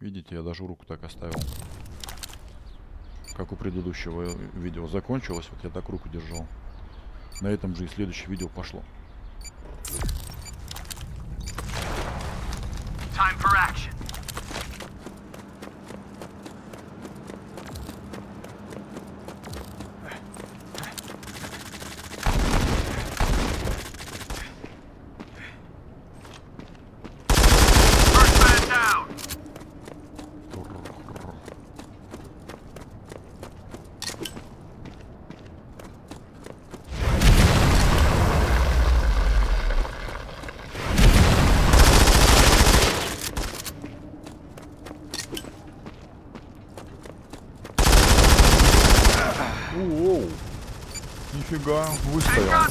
Видите, я даже руку так оставил. Как у предыдущего видео закончилось, вот я так руку держал. На этом же и следующее видео пошло. Нифига, выстоял.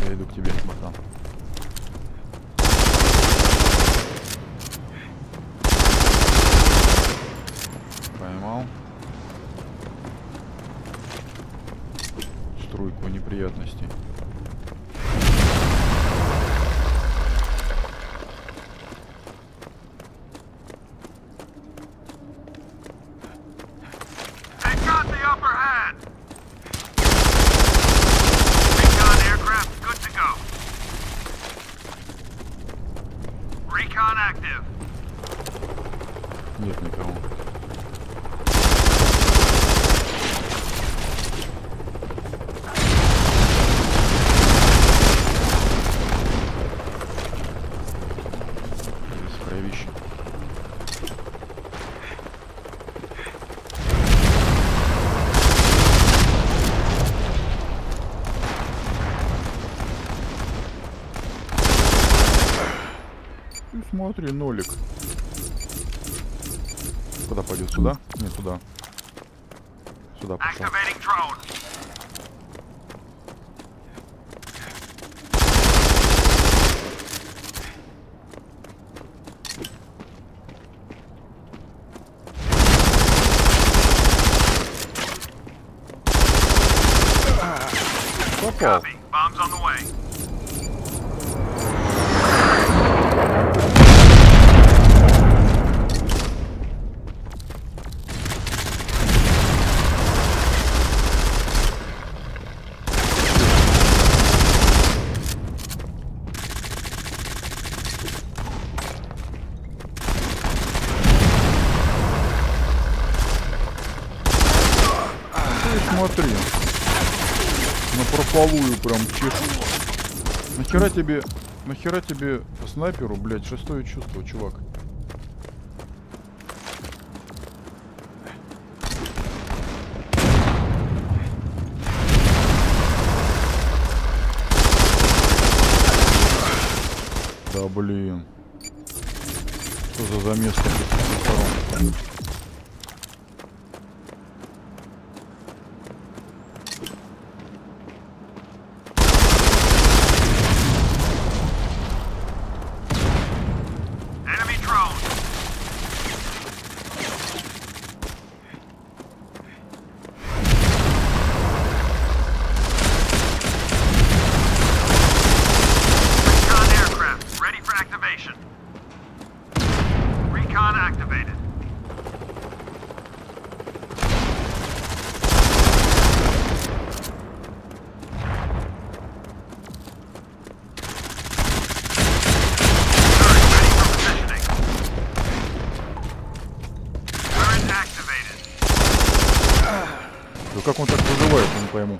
Я иду к тебе, братан. Поймал. Струйку неприятностей. Нет никого. Бесправище. Ну смотри, нолик. Куда пойдет? Сюда? Не туда. Сюда пошел. Попал. Смотри, на прополую прям чешу. Нахера тебе снайперу, блядь, шестое чувство, чувак. Да блин. Что за замес такой? Как он так вызывает, я не пойму.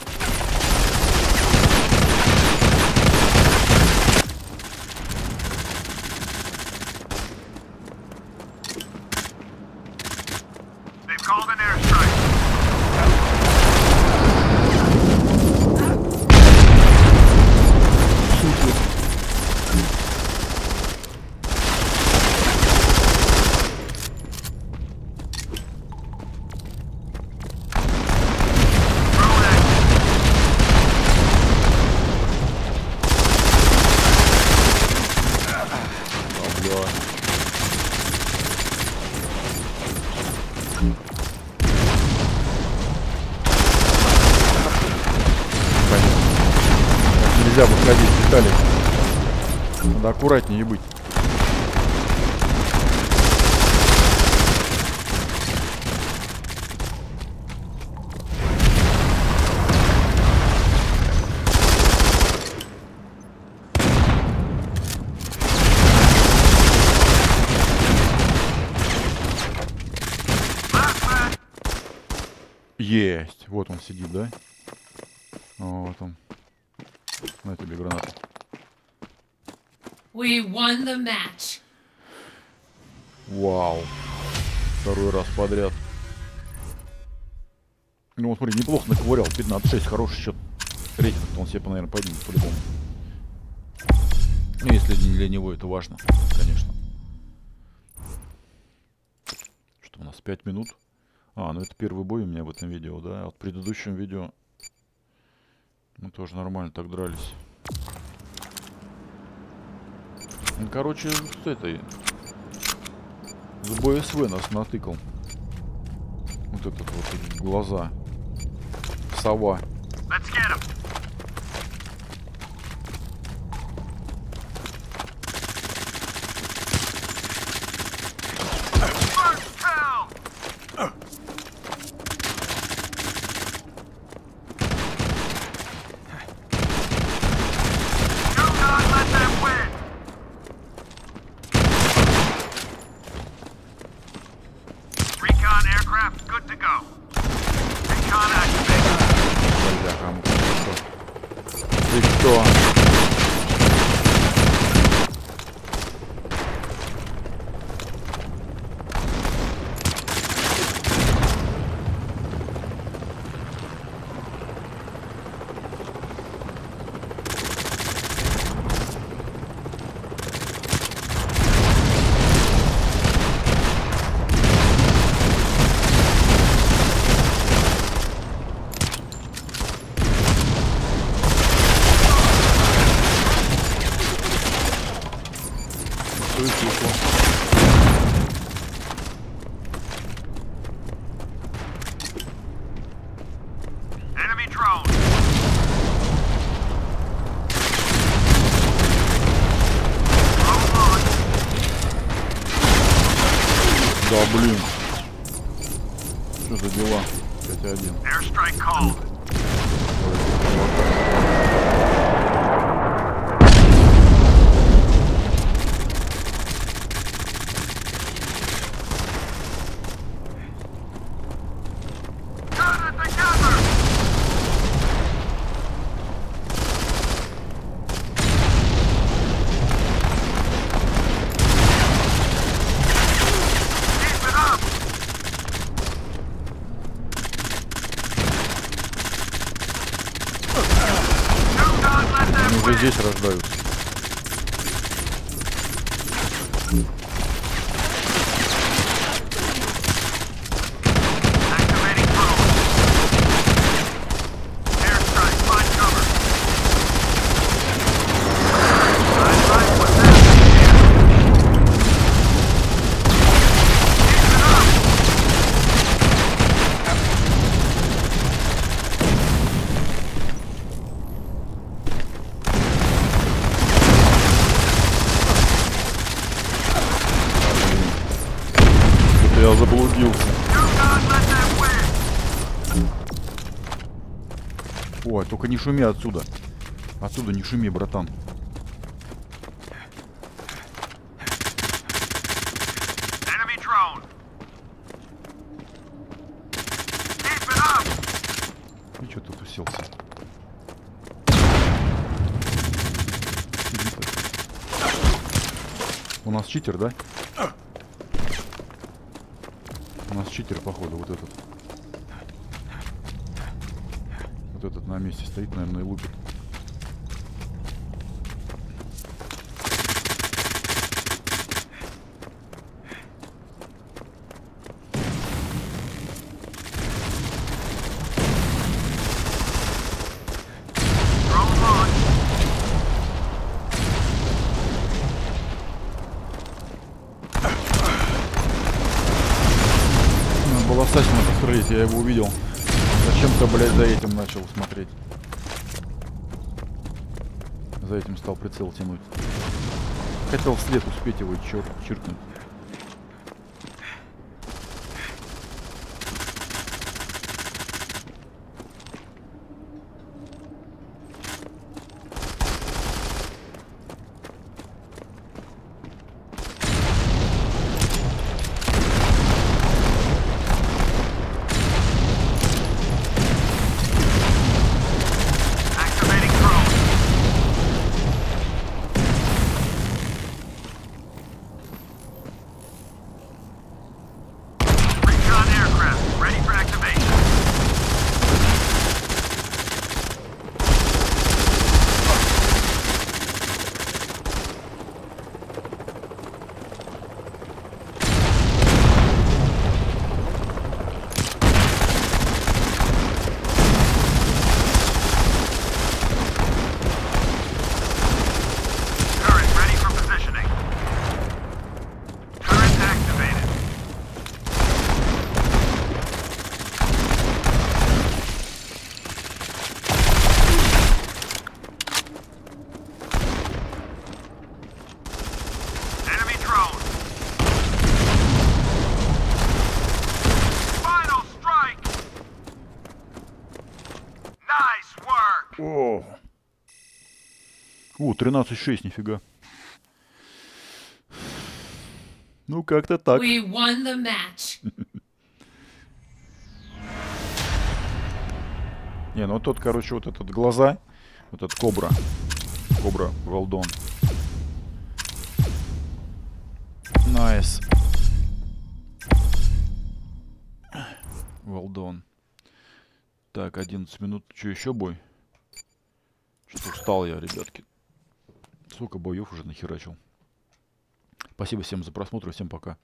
садись, Виталий. Надо аккуратнее быть. Есть. Вот он сидит, да? Вот он. На тебе гранату. We won the match. Вау. Второй раз подряд. Ну, вот, смотри, неплохо наковырял. 15-6. Хороший счет. Рейтинг он себе, наверное, поднимет по-любому. Ну, если для него это важно, конечно. Что у нас? 5 минут. А, ну это первый бой у меня в этом видео, да? А в предыдущем видео мы тоже нормально так дрались. Ну, короче, с этой... С БСВ нас натыкал. Вот этот вот глаза. Сова. Здесь рождаются. Ой, только не шуми отсюда. Отсюда не шуми, братан. И что тут уселся? У нас читер, да? У нас читер, походу, вот этот. Этот на месте стоит, наверное, и лупит. Надо было встать на посмотреть, я его увидел. Зачем-то, блядь, за этим начал смотреть. За этим стал прицел тянуть. Хотел вслед успеть его чиркнуть. О, 13-6, нифига. Ну, как-то так. We won the match. Не, ну тот, короче, вот этот глаза, вот этот кобра. Кобра, well done. Nice. Well done. Так, 11 минут. Че, еще бой? Что-то устал я, ребятки. Сколько боев уже нахерачил. Спасибо всем за просмотр. Всем пока.